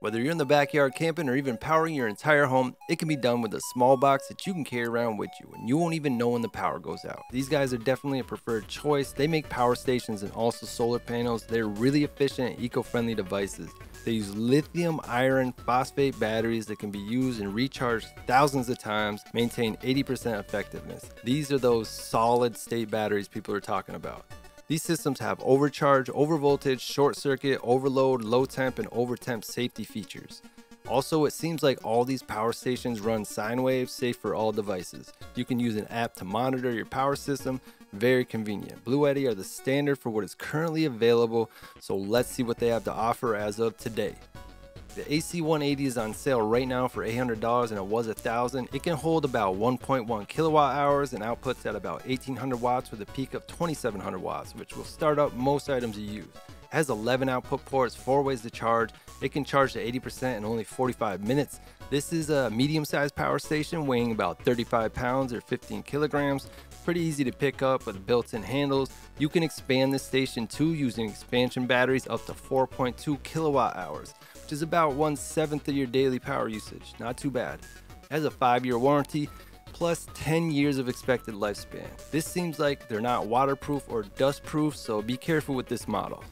Whether you're in the backyard camping or even powering your entire home, it can be done with a small box that you can carry around with you, and you won't even know when the power goes out. These guys are definitely a preferred choice. They make power stations and also solar panels. They're really efficient and eco-friendly devices. They use lithium iron phosphate batteries that can be used and recharged thousands of times, maintain 80% effectiveness. These are those solid state batteries people are talking about. These systems have overcharge, overvoltage, short circuit, overload, low temp, and over temp safety features. Also, it seems like all these power stations run sine waves, safe for all devices. You can use an app to monitor your power system. Very convenient. Bluetti are the standard for what is currently available, so let's see what they have to offer as of today. The AC180 is on sale right now for $800 and it was $1,000. It can hold about 1.1 kilowatt hours and outputs at about 1800 watts with a peak of 2700 watts, which will start up most items you use. It has 11 output ports, 4 ways to charge. It can charge to 80% in only 45 minutes. This is a medium-sized power station weighing about 35 pounds or 15 kilograms. Pretty easy to pick up with built-in handles. You can expand this station too using expansion batteries up to 4.2 kilowatt hours, which is about 1/7 of your daily power usage. Not too bad. It has a 5-year warranty, plus 10 years of expected lifespan. This seems like they're not waterproof or dustproof, so be careful with this model.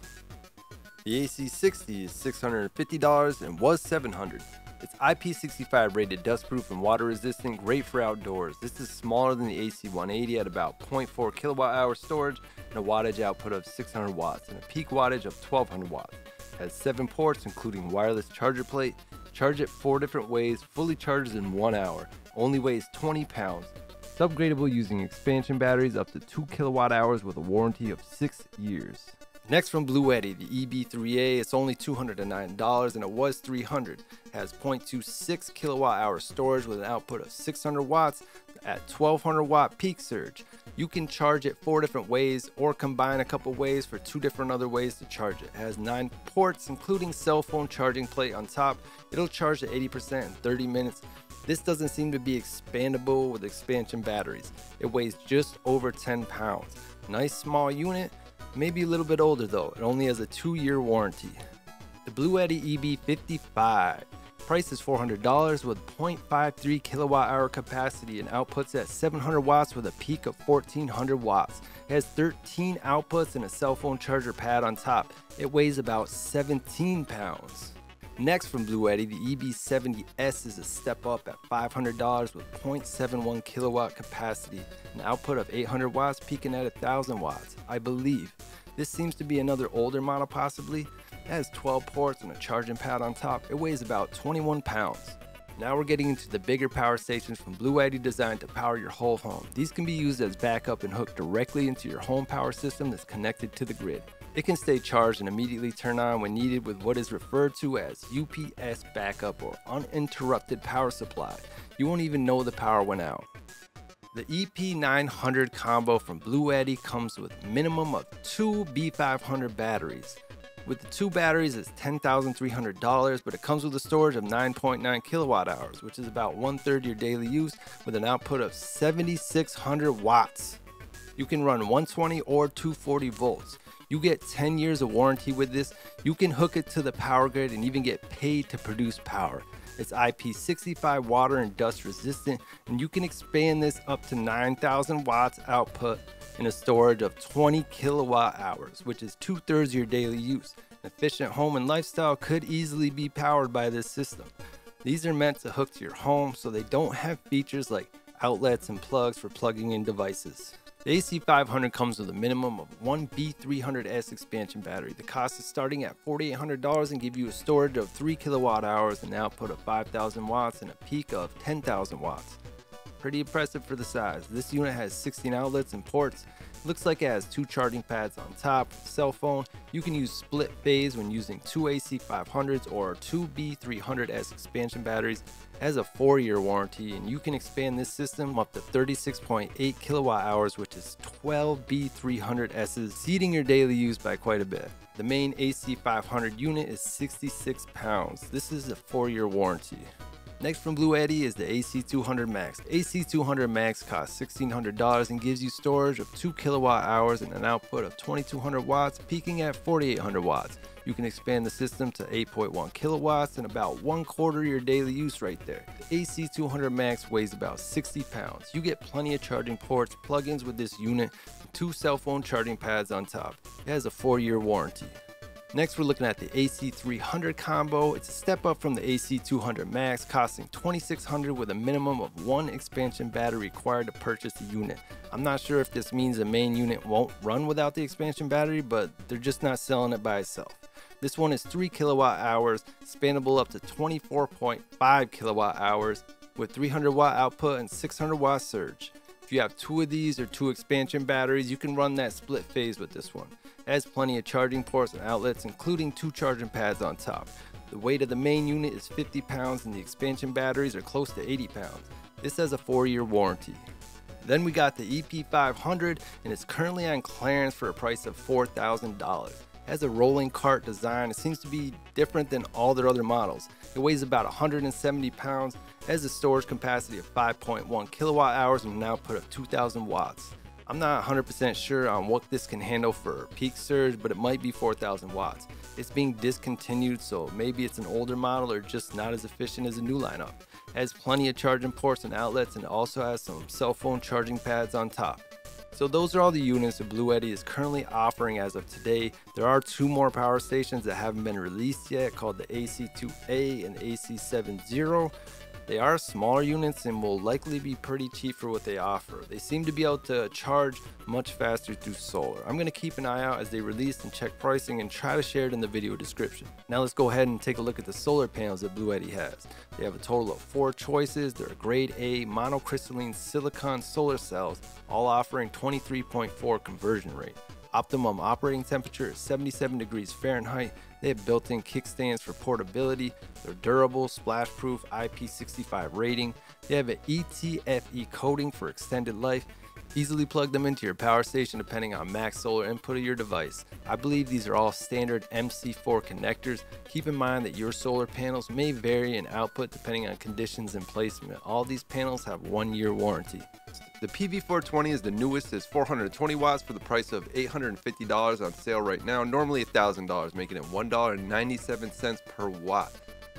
The AC60 is $650 and was $700. It's IP65 rated dustproof and water resistant, great for outdoors. This is smaller than the AC180 at about 0.4 kilowatt hour storage and a wattage output of 600 watts and a peak wattage of 1200 watts. It has 7 ports including wireless charger plate. Charge it 4 different ways, fully charges in 1 hour. Only weighs 20 pounds. It's upgradable using expansion batteries up to 2 kilowatt hours with a warranty of 6 years. Next from Bluetti, the EB3A, it's only $209 and it was $300. It has 0.26 kilowatt hour storage with an output of 600 watts at 1200 watt peak surge. You can charge it 4 different ways or combine a couple ways for 2 different other ways to charge it. It has 9 ports including cell phone charging plate on top. It'll charge to 80% in 30 minutes. This doesn't seem to be expandable with expansion batteries. It weighs just over 10 pounds. Nice small unit. Maybe a little bit older though, it only has a 2-year warranty. The Bluetti EB55. Price is $400 with 0.53 kilowatt hour capacity and outputs at 700 watts with a peak of 1400 watts. It has 13 outputs and a cell phone charger pad on top. It weighs about 17 pounds. Next from Bluetti, the EB70S is a step up at $500 with 0.71 kilowatt capacity, an output of 800 watts peaking at 1000 watts, I believe. This seems to be another older model possibly. It has 12 ports and a charging pad on top. It weighs about 21 pounds. Now we're getting into the bigger power stations from Bluetti designed to power your whole home. These can be used as backup and hooked directly into your home power system that's connected to the grid. It can stay charged and immediately turn on when needed with what is referred to as UPS backup or uninterrupted power supply. You won't even know the power went out. The EP900 combo from Bluetti comes with a minimum of 2 B500 batteries. With the 2 batteries, it's $10,300, but it comes with a storage of 9.9 kilowatt hours, which is about 1/3 your daily use with an output of 7,600 watts. You can run 120 or 240 volts. You get 10 years of warranty with this. You can hook it to the power grid and even get paid to produce power. It's IP65 water and dust resistant, and you can expand this up to 9,000 watts output and a storage of 20 kilowatt hours, which is 2/3 of your daily use. An efficient home and lifestyle could easily be powered by this system. These are meant to hook to your home, so they don't have features like outlets and plugs for plugging in devices. The AC500 comes with a minimum of 1 B300S expansion battery. The cost is starting at $4,800 and give you a storage of 3 kilowatt hours, an output of 5,000 watts, and a peak of 10,000 watts. Pretty impressive for the size. This unit has 16 outlets and ports. Looks like it has 2 charging pads on top. With a cell phone, you can use split phase when using 2 AC500s or 2 B300S expansion batteries. It has a 4-year warranty, and you can expand this system up to 36.8 kilowatt hours, which is 12 B300S's, exceeding your daily use by quite a bit. The main AC500 unit is 66 pounds. This is a 4-year warranty. Next from Bluetti is the AC200 Max. AC200 Max costs $1,600 and gives you storage of 2 kWh and an output of 2,200 watts, peaking at 4,800 watts. You can expand the system to 8.1 kilowatts and about 1/4 your daily use right there. The AC200 Max weighs about 60 pounds. You get plenty of charging ports, plugins with this unit, and 2 cell phone charging pads on top. It has a 4-year warranty. Next, we're looking at the AC300 combo. It's a step up from the AC200 Max, costing $2,600 with a minimum of 1 expansion battery required to purchase the unit. I'm not sure if this means the main unit won't run without the expansion battery, but they're just not selling it by itself. This one is 3 kWh, expandable up to 24.5 kWh with 300 watt output and 600 watt surge. If you have 2 of these or 2 expansion batteries, you can run that split phase with this one. It has plenty of charging ports and outlets, including 2 charging pads on top. The weight of the main unit is 50 pounds and the expansion batteries are close to 80 pounds. This has a 4-year warranty. Then we got the EP500, and it's currently on clearance for a price of $4,000. It has a rolling cart design. It seems to be different than all their other models. It weighs about 170 pounds, has a storage capacity of 5.1 kWh and an output of 2,000 watts. I'm not 100% sure on what this can handle for peak surge, but it might be 4,000 watts. It's being discontinued, so maybe it's an older model or just not as efficient as a new lineup. It has plenty of charging ports and outlets, and also has some cell phone charging pads on top. So those are all the units that Bluetti is currently offering as of today. There are 2 more power stations that haven't been released yet, called the AC2A and AC70. They are smaller units and will likely be pretty cheap for what they offer. They seem to be able to charge much faster through solar. I'm gonna keep an eye out as they release and check pricing and try to share it in the video description. Now let's go ahead and take a look at the solar panels that Bluetti has. They have a total of 4 choices. They're grade A monocrystalline silicon solar cells, all offering 23.4 conversion rate. Optimum operating temperature is 77 degrees Fahrenheit. They have built-in kickstands for portability. They're durable, splash-proof, IP65 rating. They have an ETFE coating for extended life. Easily plug them into your power station depending on max solar input of your device. I believe these are all standard MC4 connectors. Keep in mind that your solar panels may vary in output depending on conditions and placement. All these panels have 1-year warranty. The PV420 is the newest, is 420 watts for the price of $850 on sale right now, normally $1,000, making it $1.97 per watt.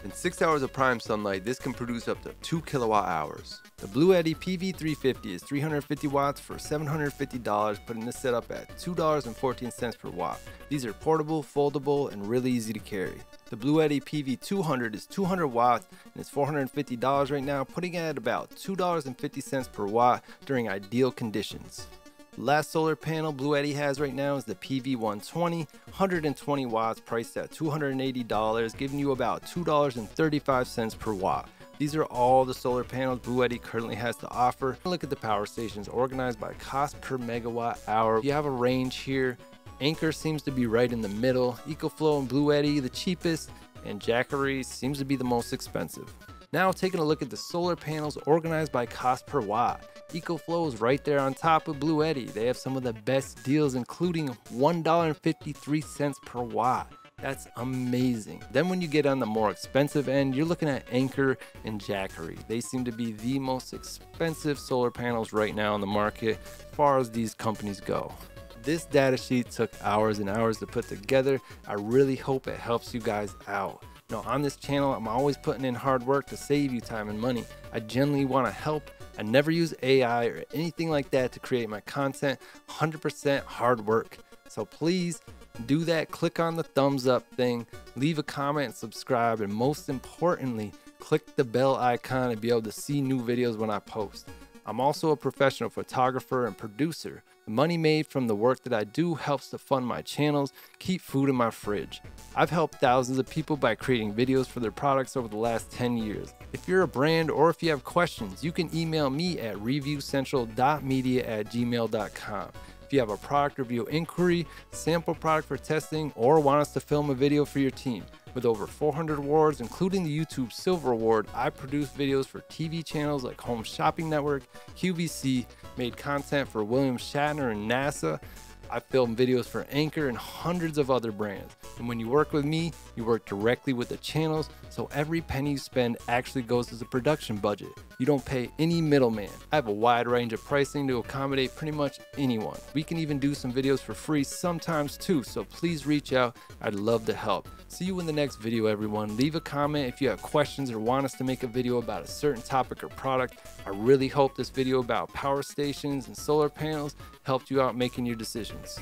In 6 hours of prime sunlight, this can produce up to 2 kWh. The Bluetti PV350 is 350 watts for $750, putting this setup at $2.14 per watt. These are portable, foldable, and really easy to carry. The Bluetti PV200 is 200 watts and it's $450 right now, putting it at about $2.50 per watt during ideal conditions. The last solar panel Bluetti has right now is the PV120, 120 watts, priced at $280, giving you about $2.35 per watt. These are all the solar panels Bluetti currently has to offer. Look at the power stations organized by cost per MWh. You have a range here. Anker seems to be right in the middle. Ecoflow and Bluetti the cheapest, and Jackery seems to be the most expensive. Now taking a look at the solar panels organized by cost per watt. Ecoflow is right there on top of Bluetti. They have some of the best deals, including $1.53 per watt. That's amazing. Then when you get on the more expensive end, you're looking at Anker and Jackery. They seem to be the most expensive solar panels right now on the market as far as these companies go. This data sheet took hours and hours to put together. I really hope it helps you guys out. Now, on this channel, I'm always putting in hard work to save you time and money. I genuinely want to help. I never use AI or anything like that to create my content. 100% hard work. So please do that. Click on the thumbs up thing, leave a comment, and subscribe. And most importantly, click the bell icon and be able to see new videos when I post. I'm also a professional photographer and producer. The money made from the work that I do helps to fund my channels, keep food in my fridge. I've helped thousands of people by creating videos for their products over the last 10 years. If you're a brand or if you have questions, you can email me at reviewcentral.media@gmail.com. If you have a product review inquiry, sample product for testing, or want us to film a video for your team. With over 400 awards, including the YouTube Silver Award, I produced videos for TV channels like Home Shopping Network, QVC, made content for William Shatner and NASA, I've filmed videos for Anker and hundreds of other brands. And when you work with me, you work directly with the channels, so every penny you spend actually goes to the production budget. You don't pay any middleman. I have a wide range of pricing to accommodate pretty much anyone. We can even do some videos for free sometimes too, so please reach out. I'd love to help. See you in the next video, everyone. Leave a comment if you have questions or want us to make a video about a certain topic or product. I really hope this video about power stations and solar panels helped you out making your decisions.